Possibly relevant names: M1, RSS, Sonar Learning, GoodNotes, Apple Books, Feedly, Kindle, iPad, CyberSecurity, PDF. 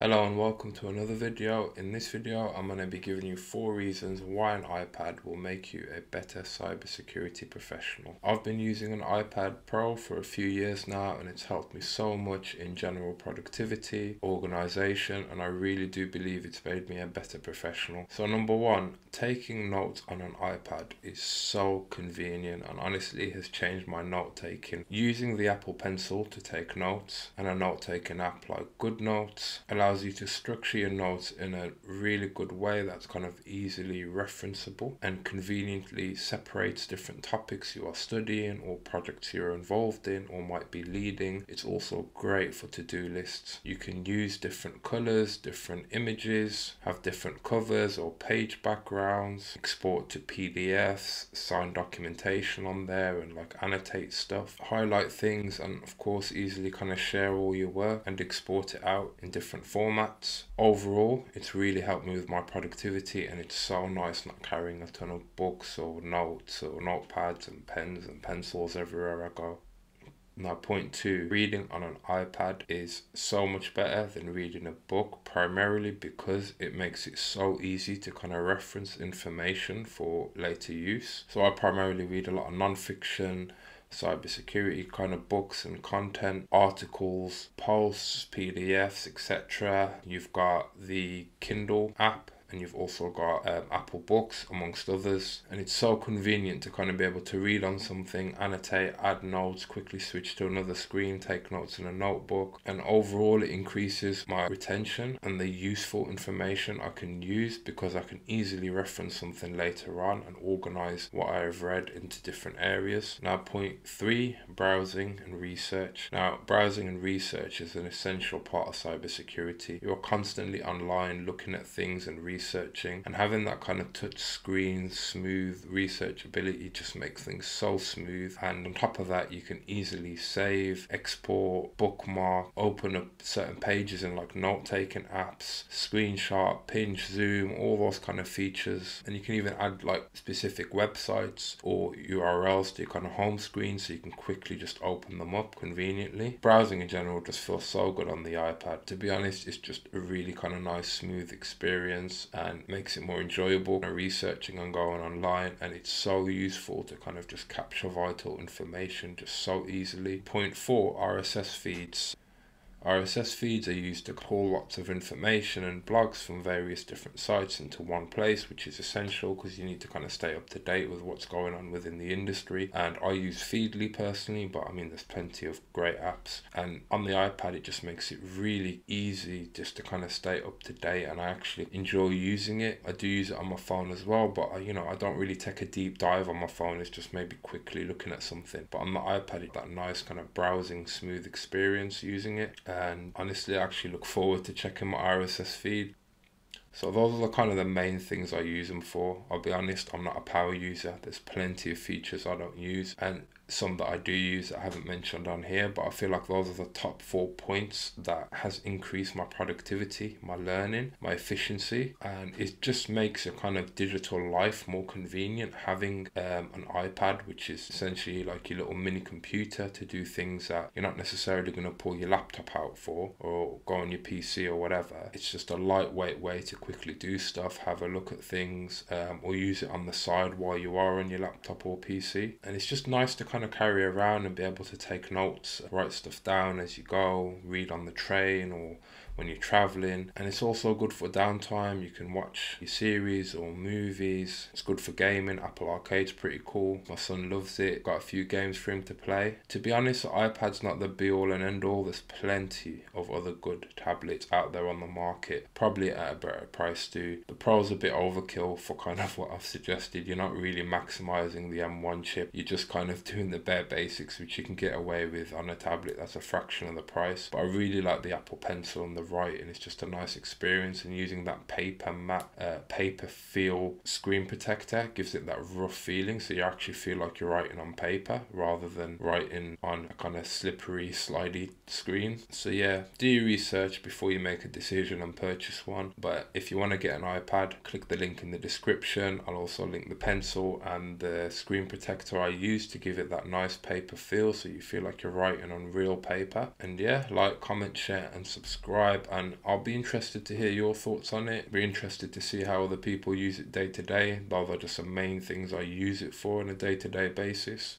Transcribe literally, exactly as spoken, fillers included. Hello and welcome to another video. In this video, I'm going to be giving you four reasons why an iPad will make you a better cybersecurity professional. I've been using an iPad Pro for a few years now and it's helped me so much in general productivity, organization, and I really do believe it's made me a better professional. So number one, taking notes on an iPad is so convenient and honestly has changed my note taking. Using the Apple Pencil to take notes and a note taking app like GoodNotes allows you to structure your notes in a really good way that's kind of easily referenceable and conveniently separates different topics you are studying or projects you're involved in or might be leading. It's also great for to-do lists. You can use different colors, different images, have different covers or page backgrounds, export to P D Fs, sign documentation on there and like annotate stuff, highlight things, and of course easily kind of share all your work and export it out in different forms. formats. Overall, it's really helped me with my productivity and it's so nice not carrying a ton of books or notes or notepads and pens and pencils everywhere I go. Now point two, reading on an iPad is so much better than reading a book, primarily because it makes it so easy to kind of reference information for later use. So I primarily read a lot of non-fiction, cybersecurity kind of books and content, articles, posts, P D Fs, et cetera. You've got the Kindle app and you've also got um, Apple Books amongst others, and it's so convenient to kind of be able to read on something, annotate, add notes, quickly switch to another screen, take notes in a notebook, and overall it increases my retention and the useful information I can use because I can easily reference something later on and organize what I have read into different areas. Now point three, browsing and research. Now browsing and research is an essential part of cybersecurity. You're constantly online looking at things and researching researching and having that kind of touch screen smooth researchability just makes things so smooth, and on top of that you can easily save, export, bookmark, open up certain pages in like note taking apps, screenshot, pinch, zoom, all those kind of features, and you can even add like specific websites or U R Ls to your kind of home screen so you can quickly just open them up conveniently. Browsing in general just feels so good on the iPad. To be honest, it's just a really kind of nice smooth experience and makes it more enjoyable and researching and going online, and it's so useful to kind of just capture vital information just so easily. Point four, R S S feeds. R S S feeds are used to pull lots of information and blogs from various different sites into one place, which is essential because you need to kind of stay up to date with what's going on within the industry. And I use Feedly personally, but I mean there's plenty of great apps, and on the iPad it just makes it really easy just to kind of stay up to date, and I actually enjoy using it. I do use it on my phone as well, but I, you know, I don't really take a deep dive on my phone. It's just maybe quickly looking at something, but on the iPad it's that nice kind of browsing smooth experience using it. And honestly, I actually look forward to checking my R S S feed. So those are the kind of the main things I use them for. I'll be honest, I'm not a power user. There's plenty of features I don't use and some that I do use that I haven't mentioned on here, but I feel like those are the top four points that has increased my productivity, my learning, my efficiency, and it just makes a kind of digital life more convenient having um, an iPad, which is essentially like your little mini computer to do things that you're not necessarily going to pull your laptop out for or go on your P C or whatever. It's just a lightweight way to quickly do stuff, have a look at things, um, or use it on the side while you are on your laptop or P C, and it's just nice to kind to carry around and be able to take notes, write stuff down as you go, read on the train or when you're traveling. And it's also good for downtime. You can watch your series or movies. It's good for gaming. Apple Arcade's pretty cool. My son loves it. Got a few games for him to play. To be honest, the iPad's not the be all and end all. There's plenty of other good tablets out there on the market, probably at a better price too. The Pro's a bit overkill for kind of what I've suggested. You're not really maximizing the M one chip. You're just kind of doing the bare basics, which you can get away with on a tablet that's a fraction of the price. But I really like the Apple Pencil and the writing. It's just a nice experience, and using that paper matte uh, paper feel screen protector gives it that rough feeling, so you actually feel like you're writing on paper rather than writing on a kind of slippery slidey screen. So yeah, do your research before you make a decision and purchase one. But if you want to get an iPad, click the link in the description. I'll also link the pencil and the screen protector I use to give it that nice paper feel so you feel like you're writing on real paper. And yeah, like, comment, share and subscribe. type, and I'll be interested to hear your thoughts on it. Be interested to see how other people use it day to day. Those are just the main things I use it for on a day to day basis.